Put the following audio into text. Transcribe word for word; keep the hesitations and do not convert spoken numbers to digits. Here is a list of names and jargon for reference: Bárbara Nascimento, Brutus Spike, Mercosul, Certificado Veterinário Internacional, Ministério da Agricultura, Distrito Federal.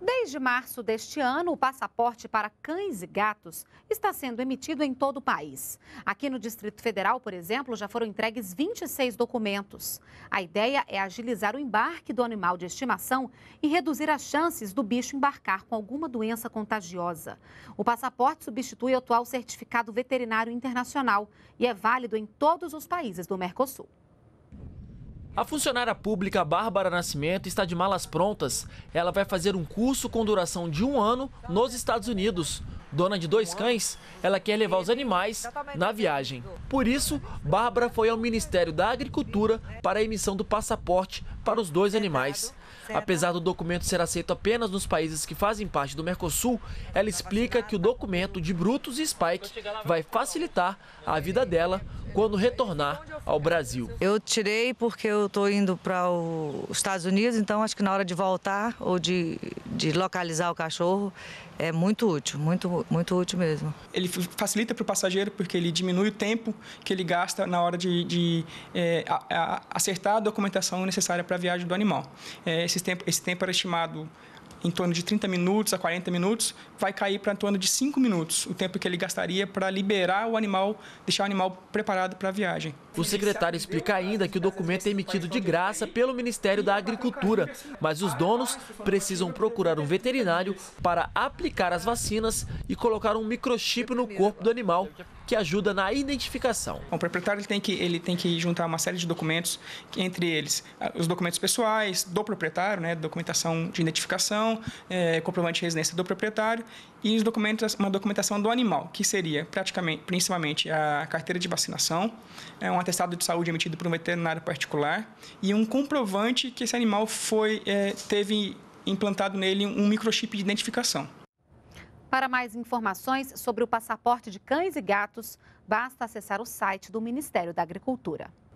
Desde março deste ano, o passaporte para cães e gatos está sendo emitido em todo o país. Aqui no Distrito Federal, por exemplo, já foram entregues vinte e seis documentos. A ideia é agilizar o embarque do animal de estimação e reduzir as chances do bicho embarcar com alguma doença contagiosa. O passaporte substitui o atual Certificado Veterinário Internacional e é válido em todos os países do Mercosul. A funcionária pública Bárbara Nascimento está de malas prontas. Ela vai fazer um curso com duração de um ano nos Estados Unidos. Dona de dois cães, ela quer levar os animais na viagem. Por isso, Bárbara foi ao Ministério da Agricultura para a emissão do passaporte para os dois animais. Apesar do documento ser aceito apenas nos países que fazem parte do Mercosul, ela explica que o documento de Brutus Spike vai facilitar a vida dela quando retornar ao Brasil. Eu tirei porque eu estou indo para os Estados Unidos, então acho que na hora de voltar ou de, de localizar o cachorro é muito útil, muito, muito útil mesmo. Ele facilita para o passageiro porque ele diminui o tempo que ele gasta na hora de, de é, a, a, acertar a documentação necessária para a viagem do animal. É, esse, tempo, esse tempo era estimado em torno de trinta minutos a quarenta minutos, vai cair para em torno de cinco minutos, o tempo que ele gastaria para liberar o animal, deixar o animal preparado para a viagem. O secretário explica ainda que o documento é emitido de graça pelo Ministério da Agricultura, mas os donos precisam procurar um veterinário para aplicar as vacinas e colocar um microchip no corpo do animal, que ajuda na identificação. O proprietário tem que, ele tem que juntar uma série de documentos, entre eles os documentos pessoais do proprietário, né, documentação de identificação, é, comprovante de residência do proprietário e os documentos, uma documentação do animal, que seria praticamente, principalmente a carteira de vacinação, é, um atestado de saúde emitido por um veterinário particular e um comprovante que esse animal foi, é, teve implantado nele um microchip de identificação. Para mais informações sobre o passaporte de cães e gatos, basta acessar o site do Ministério da Agricultura.